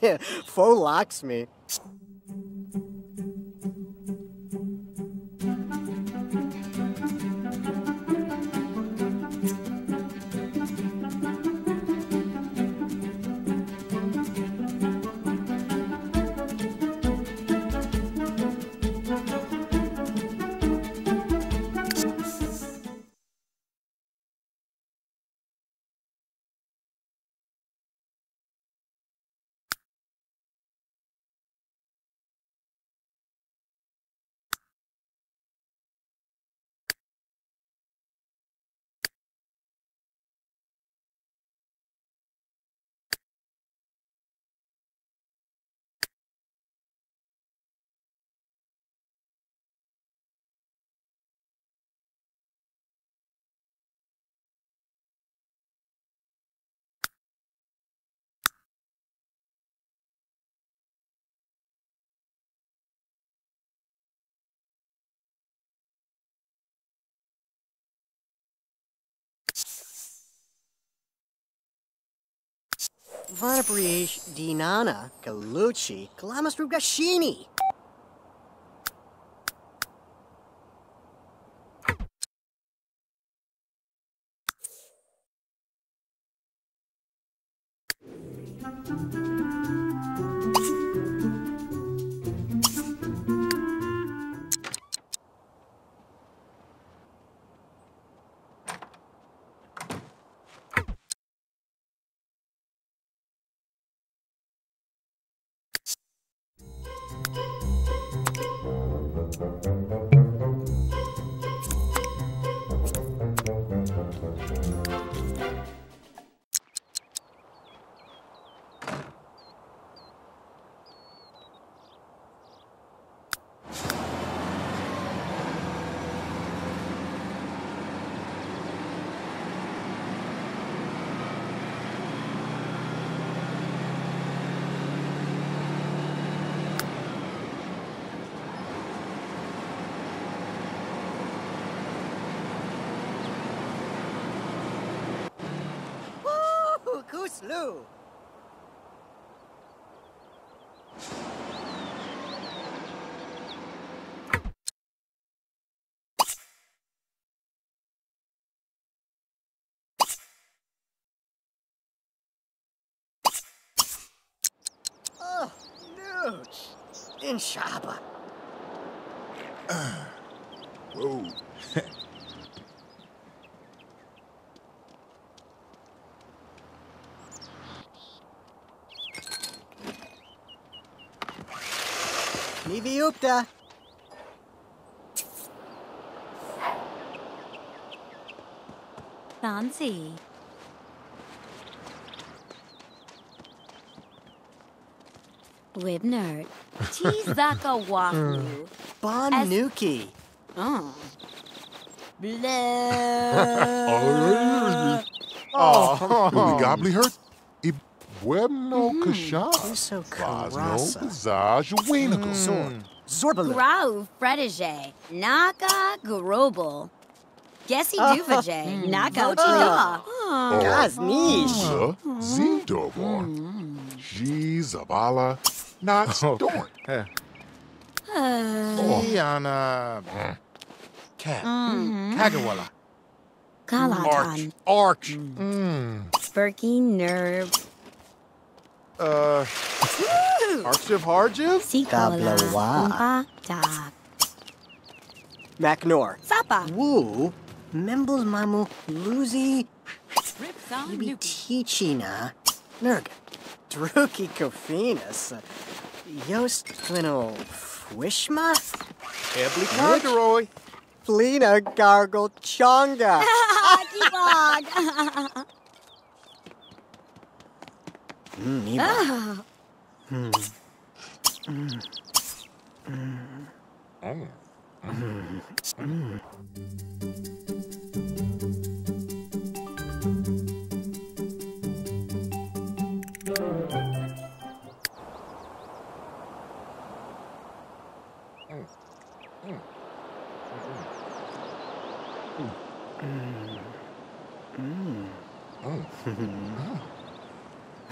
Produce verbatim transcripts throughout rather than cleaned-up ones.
Yeah, faux locks me. Vanapriesh Dinana Galucci Kalamas Rugashini. Lou. Oh, no. In Shaba. Uh, whoa. Nivi Upta. Nancy. Wibner. Tizaka Waku. Bonuki. Oh. Bleh. Oh. Gobbly hurt. Webno Kasha, so Cosmo Bizage, Weenacle Sword, Zorbal, Grau Fredage, Naka Grobel, Gessie Duvage, Naka Chila, Gaznish, Zindobor, Gizabala, Knox Dorn, Liana, Cat, Kagawala, Kalatan, Arch, Berkey Nerve. Uh, Archiv Harjiv? Sikablawa. Macnor. Sapa. Woo. Membles Mamu. Luzi. Ibi Tichina. Nerg. Druki Kofinas. Yost Flino. Fwishma? Ebli Congeroy. Flina Gargle Chonga. Akibog. Mm, ah. mm. Mm. Mm. Mm. Mm. Mm. Mm. Mm.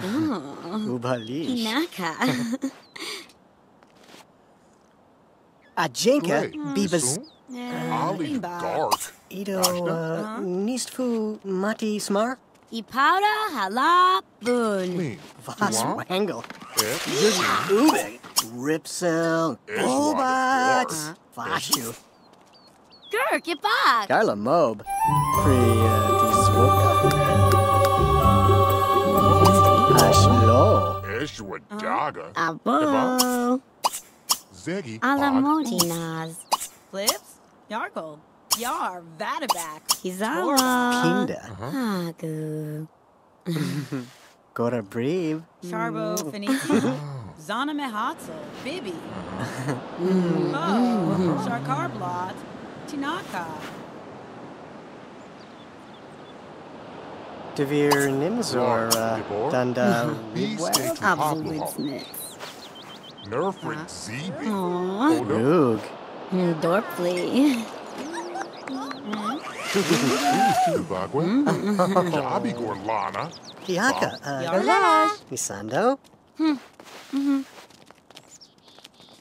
Mm. Ubalish. Inaka. Ajenka bibas. Ali dark. Ido nistfu mati smar. Ipara hala bun. Vas wangle. Ube. Ripsel. Obat. Vashu. Kirk, get back. Carla Mob. Ashlo. Eshwadaga. Abo. Zeggy. Alamotinas. Flips. Yarko. Yar. Vataback. Hizala. Kinda. Hagu. Gotta breathe. Sharbo. Fenicia. Zana Mehatzel. Bibi. Mo. Sharkar Blot. Tinaka. Devere Nimzor Danda Absolute Nerfric Zeeb Roog Dorply Tubagwin Abigor Lana Piaka Yarlash Misando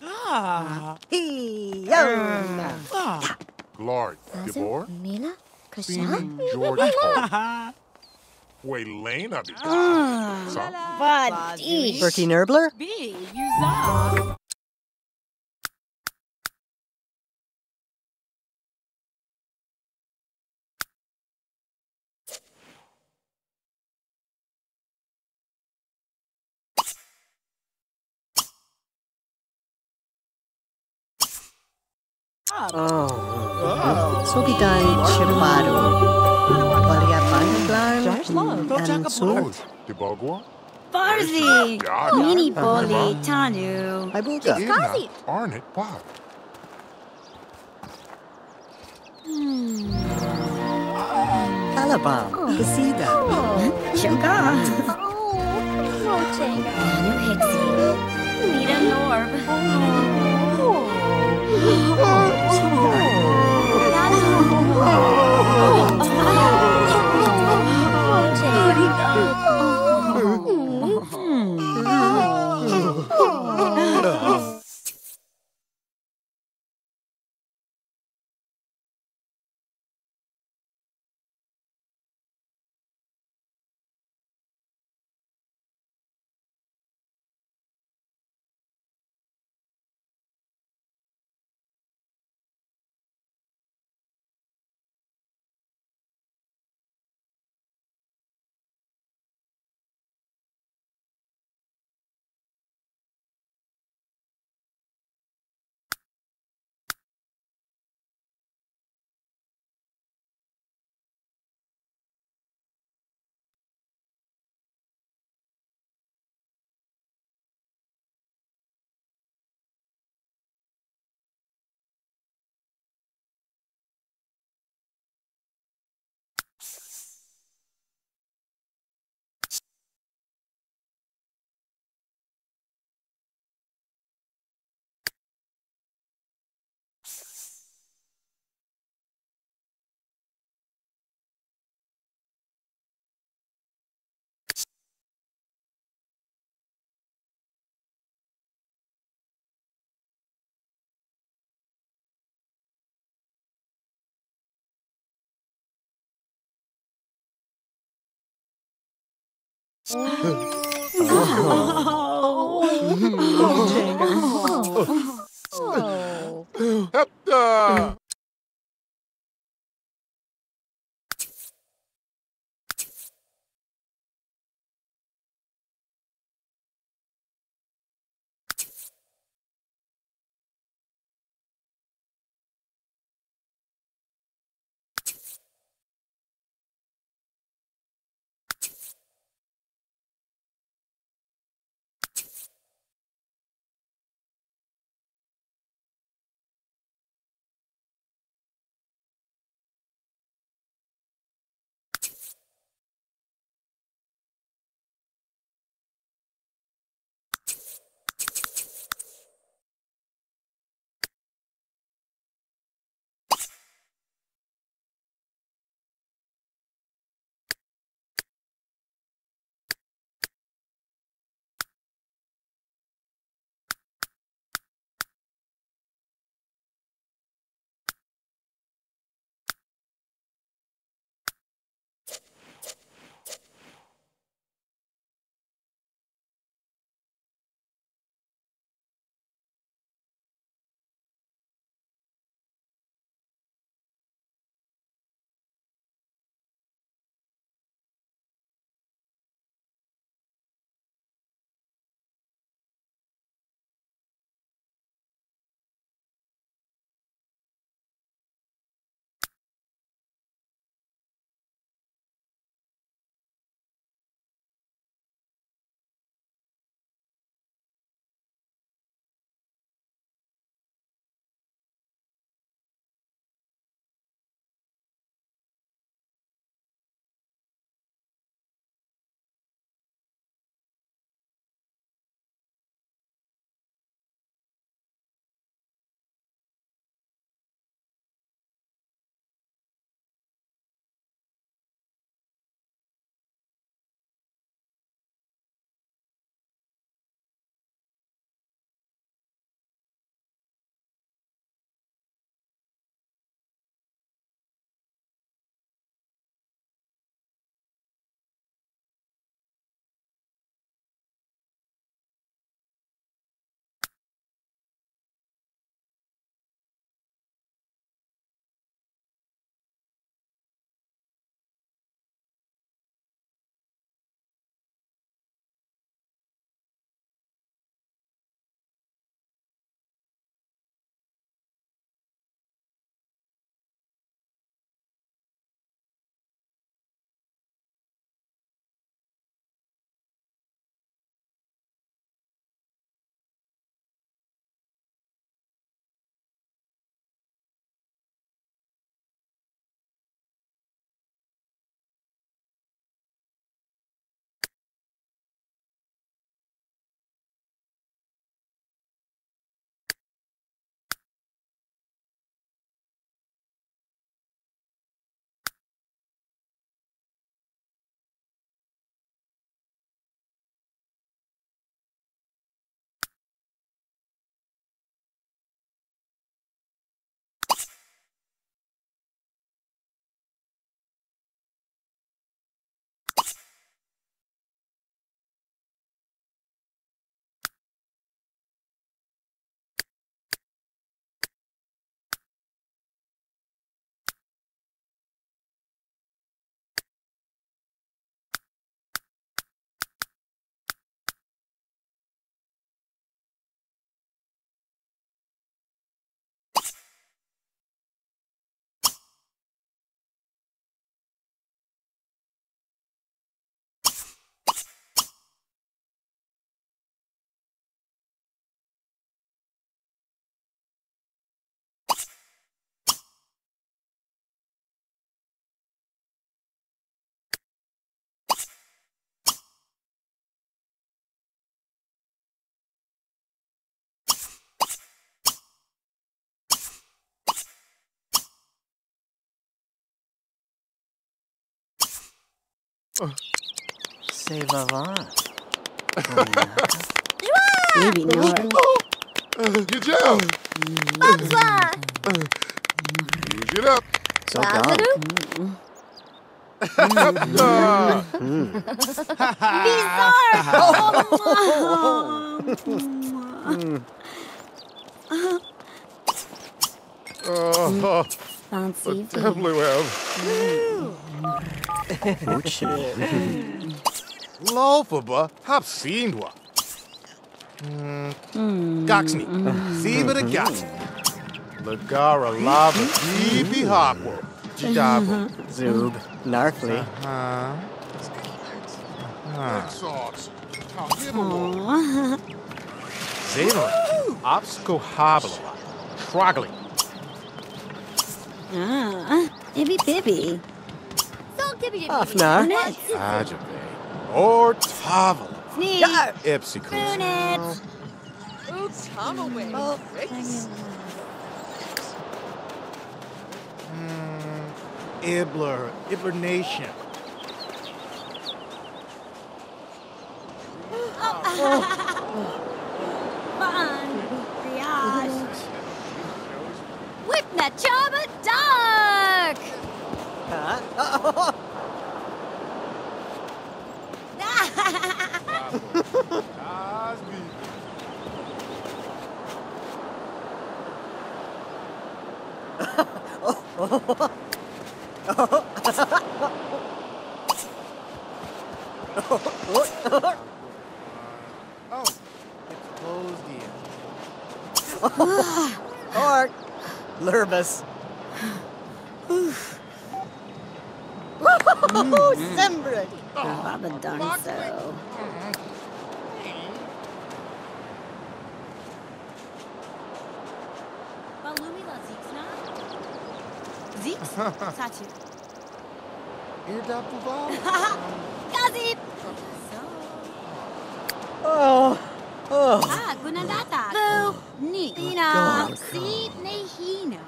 Ah He Yum Glard Debor Mila Kashan George Way lane of it. But Bertie Nerbler? B. Uza. Oh. Sugidan Shirmaru. And Sword. Barzi! Mini Poli Tanu. I bought that. Arnett Pop. Alabam. Casida. Shunka. Roaching. Anu Hixie. Nita Norb. Oh. Oh, oh, C'est vivant. Maybe not. Good job. Use it up. So dumb. Bizarre. Oh, fancy. Definitely well. Lofuba, have seen what? Goxney, see but a got. Lagara lava, deepy hopper, jidabo, zoob, narfly. Zeno, obsco hobble, troggly. Ah, ibby bibby. Afna. Ajabe. Or Tavel. Sneak. Ipsy Coon. Ooh, Tavelway. Oh, Ricks. Ibler. Ibler Nation. Fun. Riage. Whip that Chaba Dark. Huh? Or Lervis. Woohoo! Sembrid! Baba done so. Sachi. Gazi. Oh. Oh. Ah, Gunadata. Boo. Ni. Dina. Seed Nehino.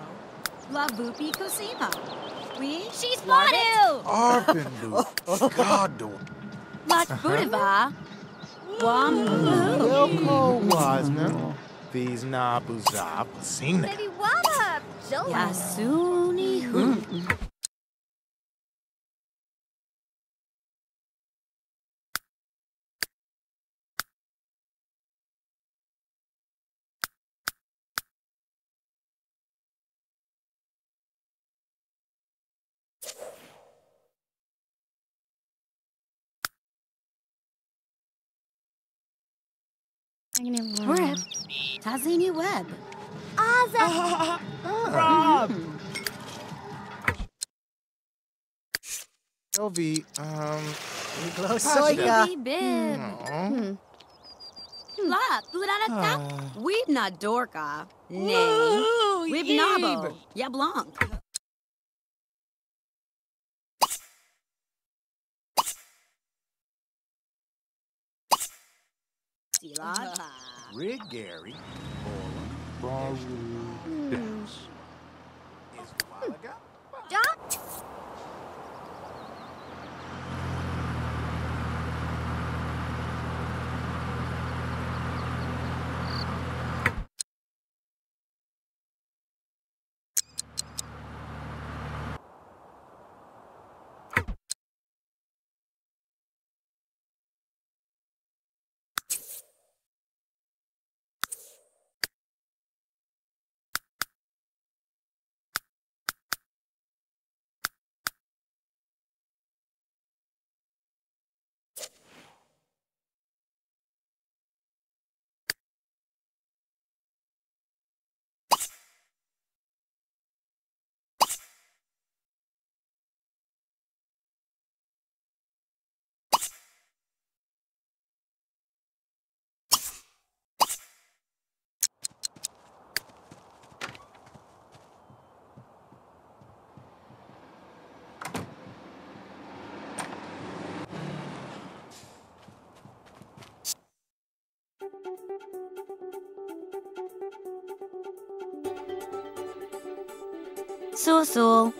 La Bupi Cosima. We. She's spotted. Arpindu. Godo. Lat Budava. Wamu. Wilco Wasner. These Nabuzab. Seen it. Maybe Wada. Yasuni Hu. Rip. Tazini Web. Aza. Rob. Toby, um, close. Soya. Bib. La, Blada, we've not Dorka. Nay, we've Nabo. Ya Blanc. Rig Gary. Bronze. Yes. Is Walaga? Duck! So so.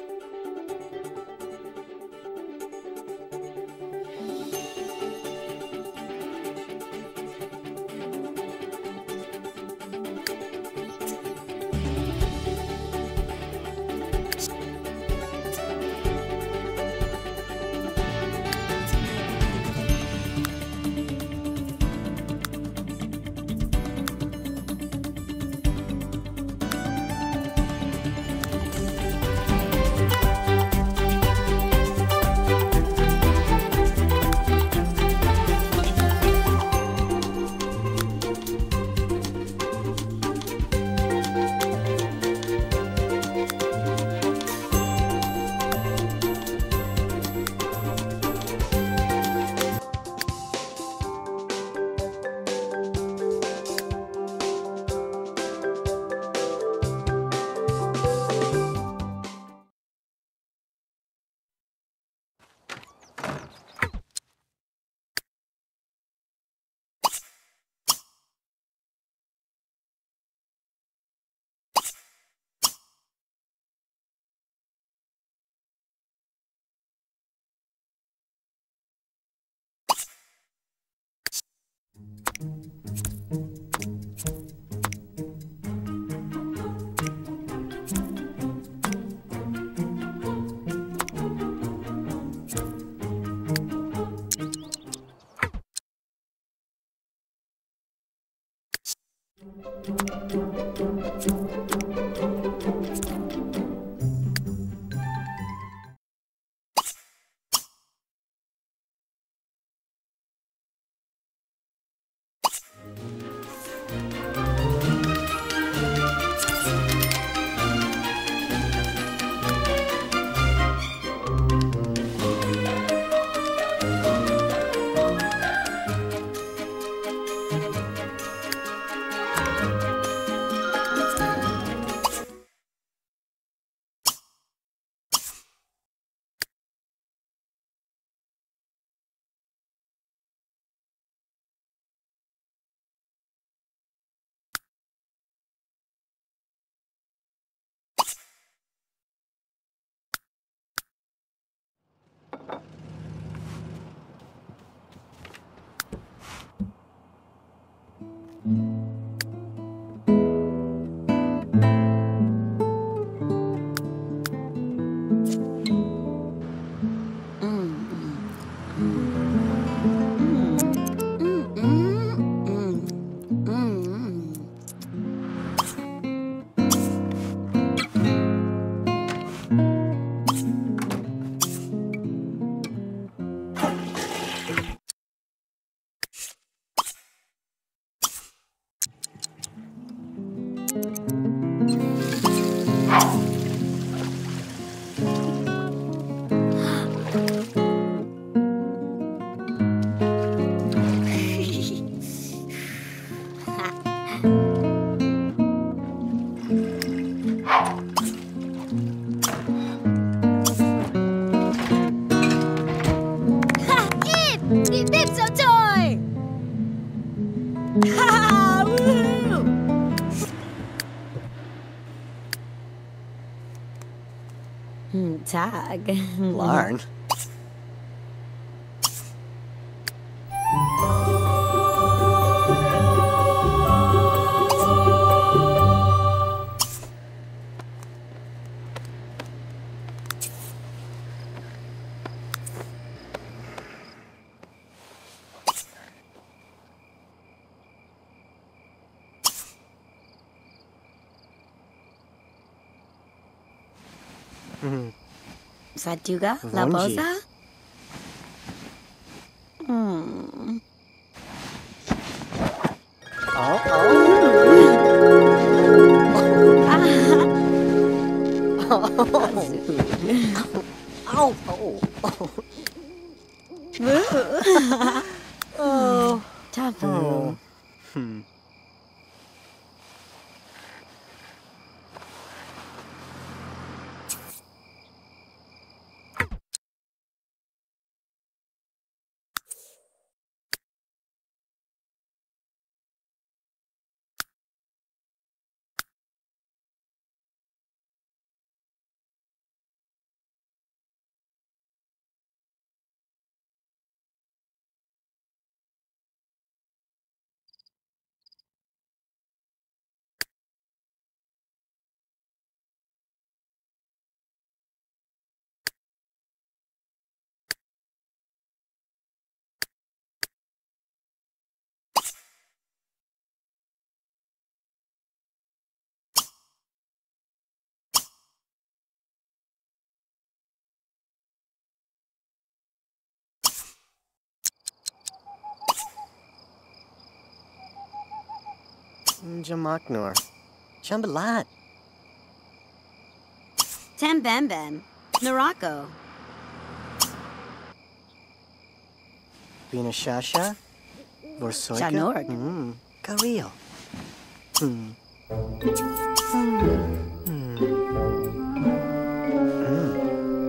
tag. Learn. Saduga? Labosa? Hmm. Oh, oh. Ah. Oh. Oh. Oh. Oh. Oh. Tabu. Oh. Hmm. Jamaknor. Chambalat. Tambembem. Narako. Vinashasha. Lorsoika. Chanorg. Mm. Kareel. Hmm. Hmm. Hmm.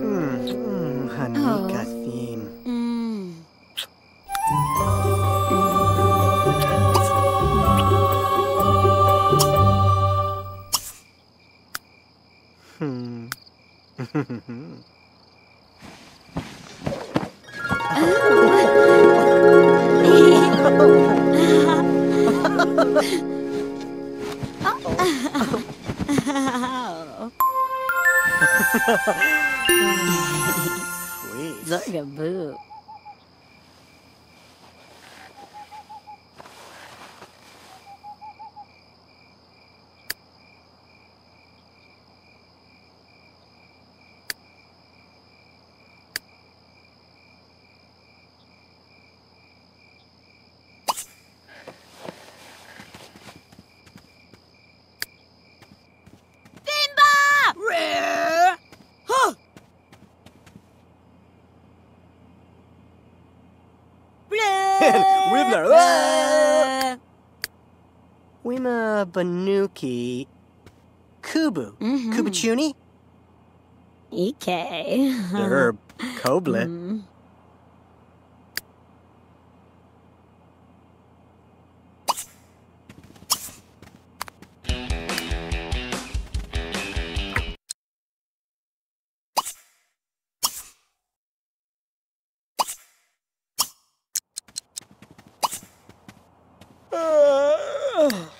Hmm. Hanika theme. Hmm. Zorgaboo. Banuki Kubu. Mm-hmm. Kubachuni? Ike. Herb. Koble. Mm. Uh.